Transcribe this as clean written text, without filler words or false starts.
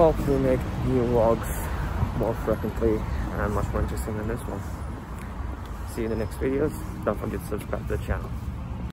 hopefully make new vlogs more frequently and much more interesting than this one. See you in the next videos. Don't forget to subscribe to the channel.